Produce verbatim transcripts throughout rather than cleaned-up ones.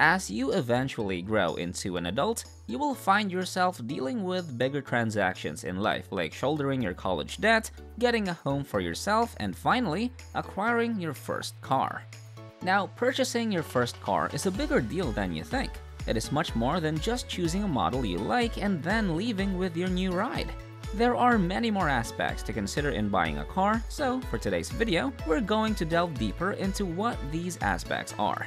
As you eventually grow into an adult, you will find yourself dealing with bigger transactions in life, like shouldering your college debt, getting a home for yourself, and finally, acquiring your first car. Now, purchasing your first car is a bigger deal than you think. It is much more than just choosing a model you like and then leaving with your new ride. There are many more aspects to consider in buying a car, so for today's video, we're going to delve deeper into what these aspects are.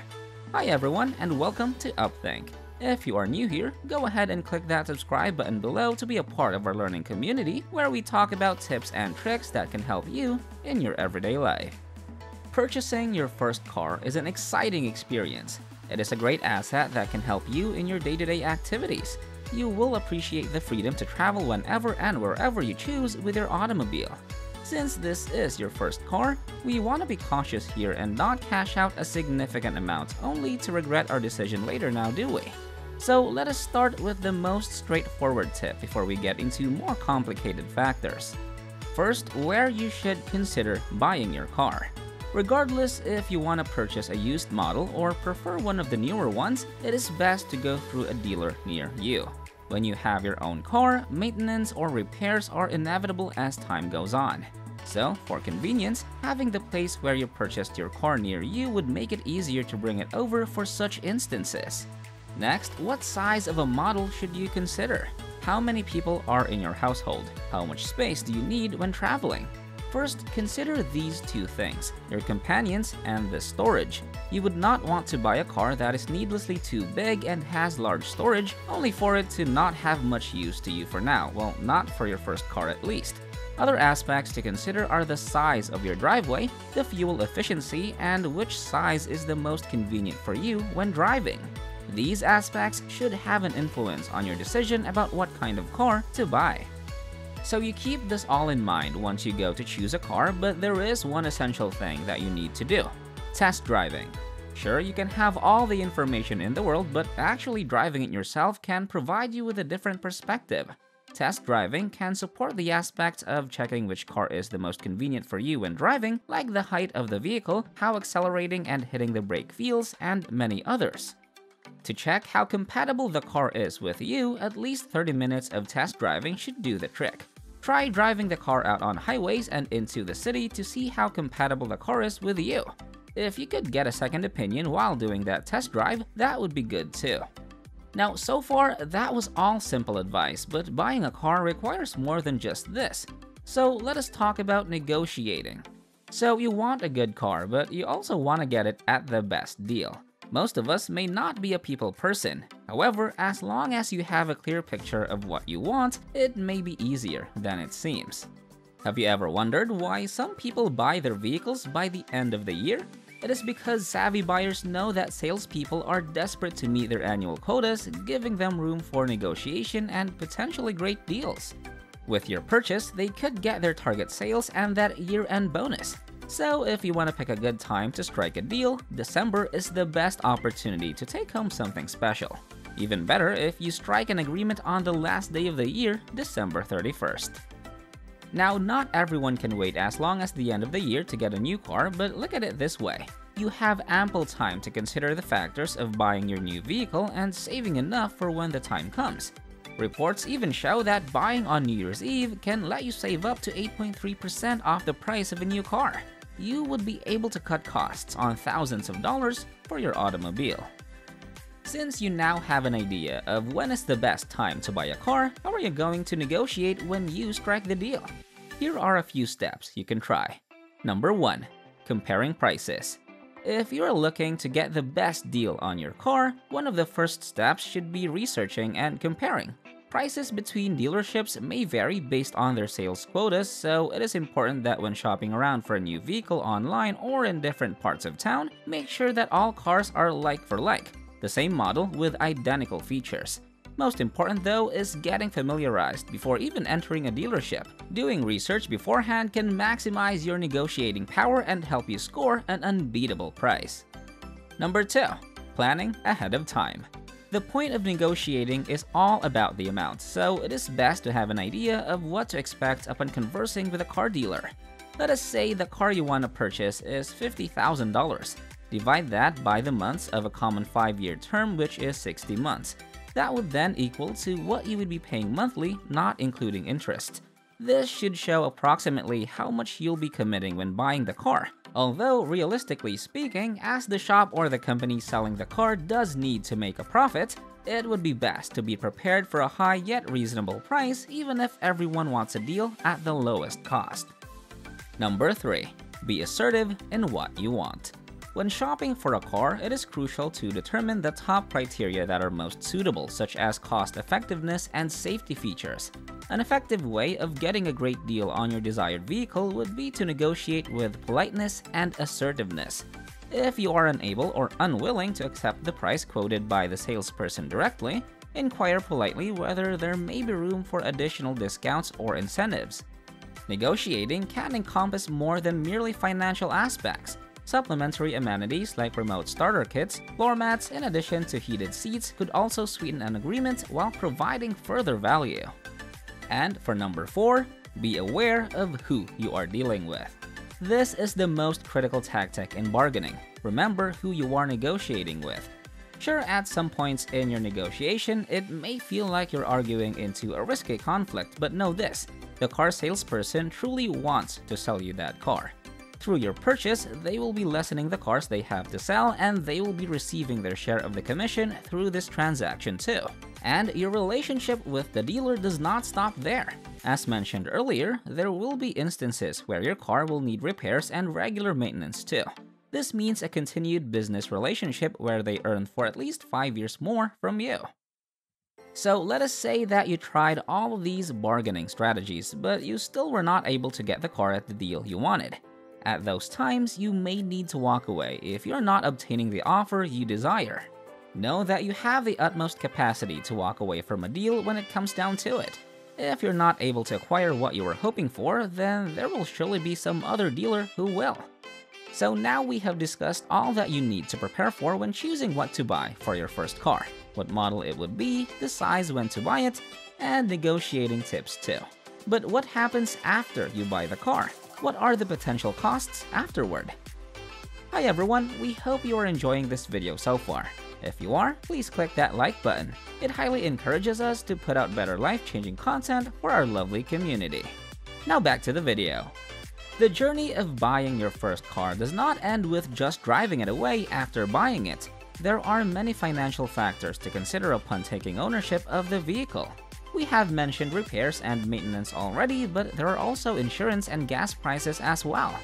Hi everyone, and welcome to UpThink. If you are new here, go ahead and click that subscribe button below to be a part of our learning community where we talk about tips and tricks that can help you in your everyday life. Purchasing your first car is an exciting experience. It is a great asset that can help you in your day-to-day activities. You will appreciate the freedom to travel whenever and wherever you choose with your automobile. Since this is your first car, we want to be cautious here and not cash out a significant amount only to regret our decision later now, do we? So let us start with the most straightforward tip before we get into more complicated factors. First, where you should consider buying your car. Regardless if you want to purchase a used model or prefer one of the newer ones, it is best to go through a dealer near you. When you have your own car, maintenance or repairs are inevitable as time goes on. So, for convenience, having the place where you purchased your car near you would make it easier to bring it over for such instances. Next, what size of a model should you consider? How many people are in your household? How much space do you need when traveling? First, consider these two things, your companions and the storage. You would not want to buy a car that is needlessly too big and has large storage, only for it to not have much use to you for now, well, not for your first car at least. Other aspects to consider are the size of your driveway, the fuel efficiency, and which size is the most convenient for you when driving. These aspects should have an influence on your decision about what kind of car to buy. So you keep this all in mind once you go to choose a car, but there is one essential thing that you need to do: test driving. Sure, you can have all the information in the world, but actually driving it yourself can provide you with a different perspective. Test driving can support the aspects of checking which car is the most convenient for you when driving, like the height of the vehicle, how accelerating and hitting the brake feels, and many others. To check how compatible the car is with you, at least thirty minutes of test driving should do the trick. Try driving the car out on highways and into the city to see how compatible the car is with you. If you could get a second opinion while doing that test drive, that would be good too. Now, so far, that was all simple advice, but buying a car requires more than just this. So let us talk about negotiating. So you want a good car, but you also want to get it at the best deal. Most of us may not be a people person. However, as long as you have a clear picture of what you want, it may be easier than it seems. Have you ever wondered why some people buy their vehicles by the end of the year? It is because savvy buyers know that salespeople are desperate to meet their annual quotas, giving them room for negotiation and potentially great deals. With your purchase, they could get their target sales and that year-end bonus. So if you want to pick a good time to strike a deal, December is the best opportunity to take home something special. Even better if you strike an agreement on the last day of the year, December thirty-first. Now, not everyone can wait as long as the end of the year to get a new car, but look at it this way. You have ample time to consider the factors of buying your new vehicle and saving enough for when the time comes. Reports even show that buying on New Year's Eve can let you save up to eight point three percent off the price of a new car. You would be able to cut costs on thousands of dollars for your automobile. Since you now have an idea of when is the best time to buy a car, how are you going to negotiate when you strike the deal? Here are a few steps you can try. Number one, comparing prices. If you're looking to get the best deal on your car, one of the first steps should be researching and comparing. Prices between dealerships may vary based on their sales quotas, so it is important that when shopping around for a new vehicle online or in different parts of town, make sure that all cars are like for like, the same model with identical features. Most important though is getting familiarized before even entering a dealership. Doing research beforehand can maximize your negotiating power and help you score an unbeatable price. Number two, planning ahead of time. The point of negotiating is all about the amount, so it is best to have an idea of what to expect upon conversing with a car dealer. Let us say the car you want to purchase is fifty thousand dollars. Divide that by the months of a common five-year term, which is sixty months. That would then equal to what you would be paying monthly, not including interest. This should show approximately how much you'll be committing when buying the car. Although, realistically speaking, as the shop or the company selling the car does need to make a profit, it would be best to be prepared for a high yet reasonable price, even if everyone wants a deal at the lowest cost. Number three. Be assertive in what you want. When shopping for a car, it is crucial to determine the top criteria that are most suitable, such as cost-effectiveness and safety features. An effective way of getting a great deal on your desired vehicle would be to negotiate with politeness and assertiveness. If you are unable or unwilling to accept the price quoted by the salesperson directly, inquire politely whether there may be room for additional discounts or incentives. Negotiating can encompass more than merely financial aspects. Supplementary amenities like remote starter kits, floor mats, in addition to heated seats could also sweeten an agreement while providing further value. And for number four, be aware of who you are dealing with. This is the most critical tactic in bargaining. Remember who you are negotiating with. Sure, at some points in your negotiation, it may feel like you're arguing into a risky conflict, but know this, the car salesperson truly wants to sell you that car. Through your purchase, they will be lessening the cars they have to sell, and they will be receiving their share of the commission through this transaction too. And your relationship with the dealer does not stop there. As mentioned earlier, there will be instances where your car will need repairs and regular maintenance too. This means a continued business relationship where they earn for at least five years more from you. So let us say that you tried all of these bargaining strategies, but you still were not able to get the car at the deal you wanted. At those times, you may need to walk away if you're not obtaining the offer you desire. Know that you have the utmost capacity to walk away from a deal when it comes down to it. If you're not able to acquire what you were hoping for, then there will surely be some other dealer who will. So now we have discussed all that you need to prepare for when choosing what to buy for your first car, what model it would be, the size when to buy it, and negotiating tips too. But what happens after you buy the car? What are the potential costs afterward? Hi everyone, we hope you are enjoying this video so far. If you are, please click that like button. It highly encourages us to put out better life-changing content for our lovely community. Now back to the video. The journey of buying your first car does not end with just driving it away after buying it. There are many financial factors to consider upon taking ownership of the vehicle. We have mentioned repairs and maintenance already, but there are also insurance and gas prices as well.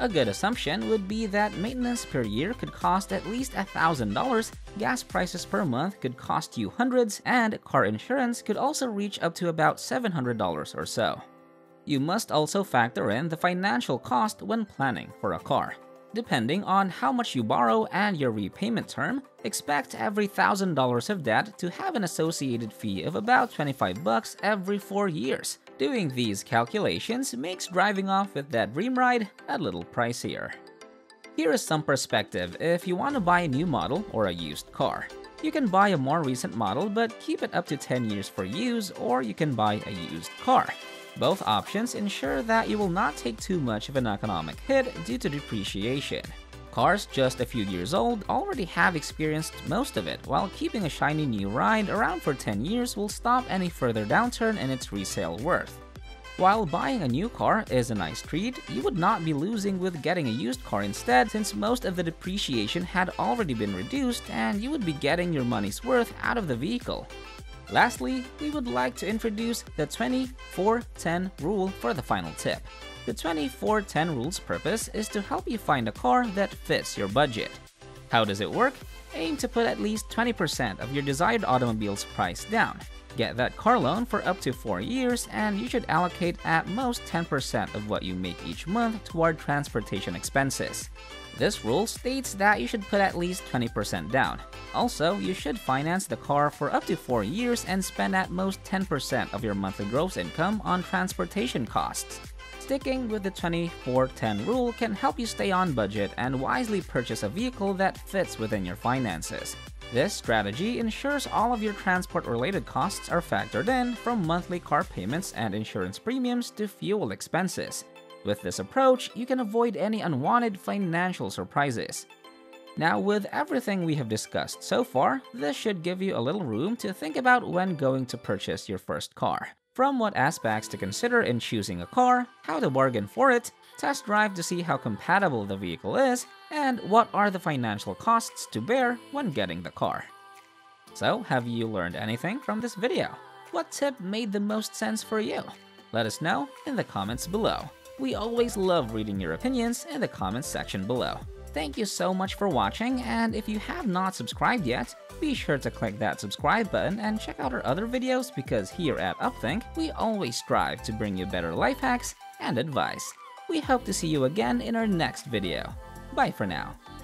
A good assumption would be that maintenance per year could cost at least one thousand dollars, gas prices per month could cost you hundreds, and car insurance could also reach up to about seven hundred dollars or so. You must also factor in the financial cost when planning for a car. Depending on how much you borrow and your repayment term, expect every one thousand dollars of debt to have an associated fee of about twenty-five bucks every four years. Doing these calculations makes driving off with that dream ride a little pricier. Here is some perspective if you want to buy a new model or a used car. You can buy a more recent model but keep it up to ten years for use, or you can buy a used car. Both options ensure that you will not take too much of an economic hit due to depreciation. Cars just a few years old already have experienced most of it, while keeping a shiny new ride around for ten years will stop any further downturn in its resale worth. While buying a new car is a nice treat, you would not be losing with getting a used car instead, since most of the depreciation had already been reduced and you would be getting your money's worth out of the vehicle. Lastly, we would like to introduce the twenty four ten rule for the final tip. The twenty four ten rule's purpose is to help you find a car that fits your budget. How does it work? Aim to put at least twenty percent of your desired automobile's price down. Get that car loan for up to four years, and you should allocate at most ten percent of what you make each month toward transportation expenses. This rule states that you should put at least twenty percent down. Also, you should finance the car for up to four years and spend at most ten percent of your monthly gross income on transportation costs. Sticking with the twenty four ten rule can help you stay on budget and wisely purchase a vehicle that fits within your finances. This strategy ensures all of your transport-related costs are factored in, from monthly car payments and insurance premiums to fuel expenses. With this approach, you can avoid any unwanted financial surprises. Now, with everything we have discussed so far, this should give you a little room to think about when going to purchase your first car. From what aspects to consider in choosing a car, how to bargain for it, test drive to see how compatible the vehicle is, and what are the financial costs to bear when getting the car. So, have you learned anything from this video? What tip made the most sense for you? Let us know in the comments below. We always love reading your opinions in the comments section below. Thank you so much for watching, and if you have not subscribed yet, be sure to click that subscribe button and check out our other videos, because here at UpThink, we always strive to bring you better life hacks and advice. We hope to see you again in our next video. Bye for now.